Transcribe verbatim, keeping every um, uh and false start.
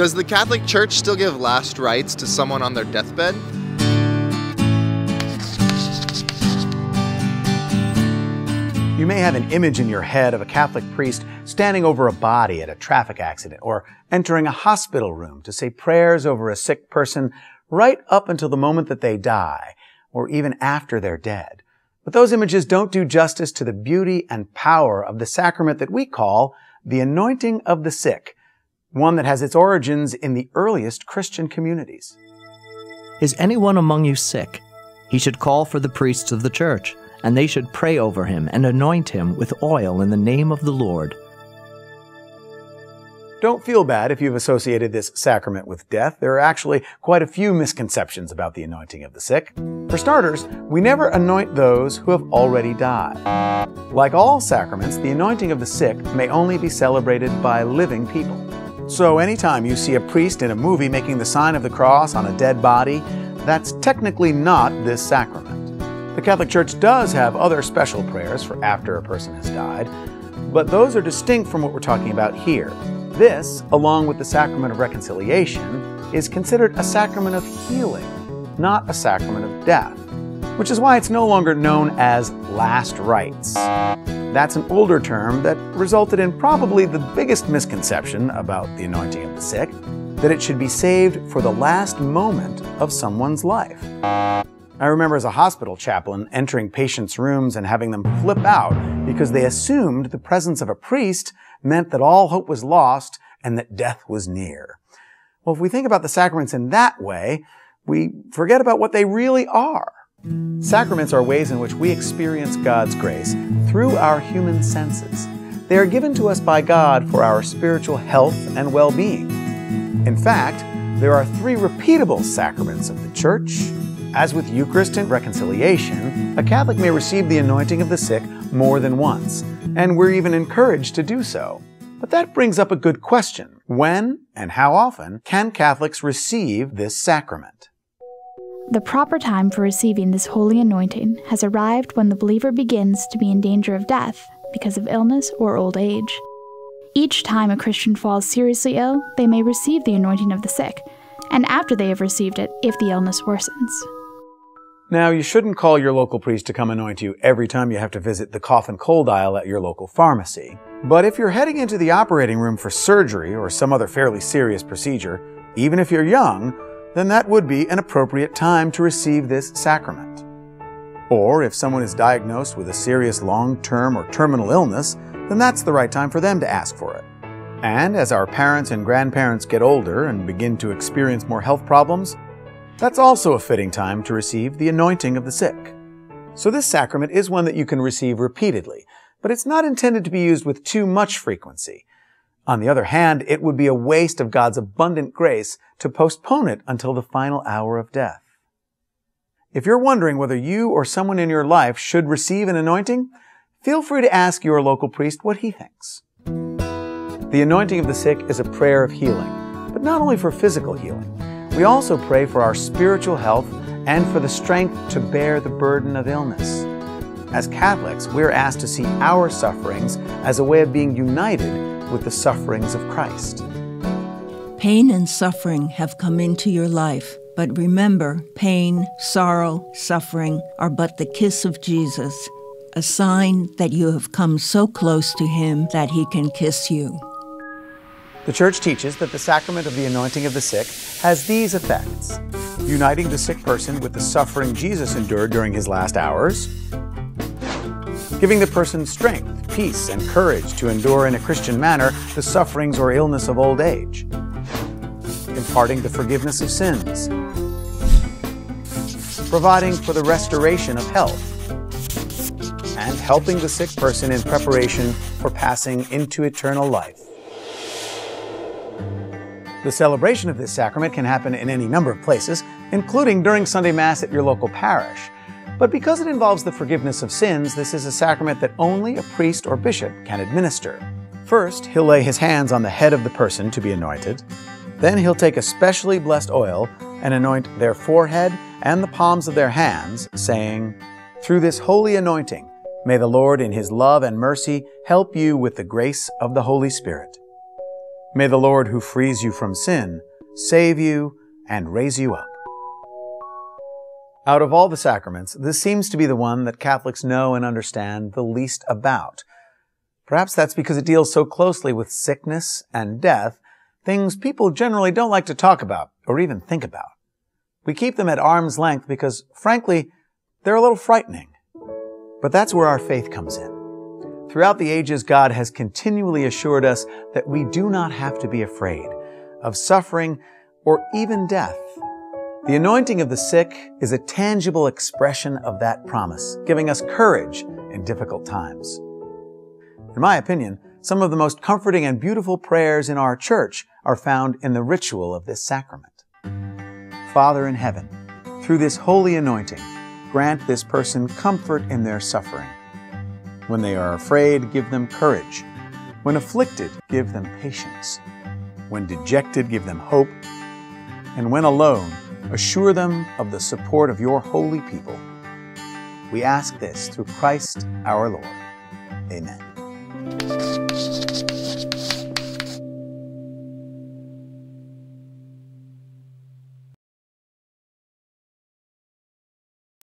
Does the Catholic Church still give last rites to someone on their deathbed? You may have an image in your head of a Catholic priest standing over a body at a traffic accident or entering a hospital room to say prayers over a sick person right up until the moment that they die or even after they're dead. But those images don't do justice to the beauty and power of the sacrament that we call the Anointing of the Sick, one that has its origins in the earliest Christian communities. Is anyone among you sick? He should call for the priests of the church, and they should pray over him and anoint him with oil in the name of the Lord. Don't feel bad if you've associated this sacrament with death. There are actually quite a few misconceptions about the anointing of the sick. For starters, we never anoint those who have already died. Like all sacraments, the anointing of the sick may only be celebrated by living people. So anytime you see a priest in a movie making the sign of the cross on a dead body, that's technically not this sacrament. The Catholic Church does have other special prayers for after a person has died, but those are distinct from what we're talking about here. This, along with the sacrament of reconciliation, is considered a sacrament of healing, not a sacrament of death, which is why it's no longer known as last rites. That's an older term that resulted in probably the biggest misconception about the anointing of the sick, that it should be saved for the last moment of someone's life. I remember as a hospital chaplain entering patients' rooms and having them flip out because they assumed the presence of a priest meant that all hope was lost and that death was near. Well, if we think about the sacraments in that way, we forget about what they really are. Sacraments are ways in which we experience God's grace through our human senses. They are given to us by God for our spiritual health and well-being. In fact, there are three repeatable sacraments of the Church. As with Eucharist and reconciliation, a Catholic may receive the anointing of the sick more than once, and we're even encouraged to do so. But that brings up a good question. When and how often can Catholics receive this sacrament? The proper time for receiving this holy anointing has arrived when the believer begins to be in danger of death because of illness or old age. Each time a Christian falls seriously ill, they may receive the anointing of the sick, and after they have received it if the illness worsens. Now, you shouldn't call your local priest to come anoint you every time you have to visit the cough and cold aisle at your local pharmacy. But if you're heading into the operating room for surgery or some other fairly serious procedure, even if you're young, then that would be an appropriate time to receive this sacrament. Or if someone is diagnosed with a serious long-term or terminal illness, then that's the right time for them to ask for it. And as our parents and grandparents get older and begin to experience more health problems, that's also a fitting time to receive the anointing of the sick. So this sacrament is one that you can receive repeatedly, but it's not intended to be used with too much frequency. On the other hand, it would be a waste of God's abundant grace to postpone it until the final hour of death. If you're wondering whether you or someone in your life should receive an anointing, feel free to ask your local priest what he thinks. The anointing of the sick is a prayer of healing, but not only for physical healing. We also pray for our spiritual health and for the strength to bear the burden of illness. As Catholics, we're asked to see our sufferings as a way of being united with the sufferings of Christ. Pain and suffering have come into your life, but remember, pain, sorrow, suffering are but the kiss of Jesus, a sign that you have come so close to Him that He can kiss you. The Church teaches that the sacrament of the anointing of the sick has these effects: uniting the sick person with the suffering Jesus endured during his last hours, giving the person strength, peace, and courage to endure in a Christian manner the sufferings or illness of old age, imparting the forgiveness of sins, providing for the restoration of health, and helping the sick person in preparation for passing into eternal life. The celebration of this sacrament can happen in any number of places, including during Sunday Mass at your local parish. But because it involves the forgiveness of sins, this is a sacrament that only a priest or bishop can administer. First, he'll lay his hands on the head of the person to be anointed. Then he'll take a specially blessed oil and anoint their forehead and the palms of their hands, saying, "Through this holy anointing, may the Lord in His love and mercy help you with the grace of the Holy Spirit." May the Lord who frees you from sin save you and raise you up. Out of all the sacraments, this seems to be the one that Catholics know and understand the least about. Perhaps that's because it deals so closely with sickness and death, things people generally don't like to talk about or even think about. We keep them at arm's length because, frankly, they're a little frightening. But that's where our faith comes in. Throughout the ages, God has continually assured us that we do not have to be afraid of suffering or even death. The anointing of the sick is a tangible expression of that promise, giving us courage in difficult times. In my opinion, some of the most comforting and beautiful prayers in our church are found in the ritual of this sacrament. Father in heaven, through this holy anointing, grant this person comfort in their suffering. When they are afraid, give them courage. When afflicted, give them patience. When dejected, give them hope. And when alone, assure them of the support of your holy people. We ask this through Christ our Lord. Amen.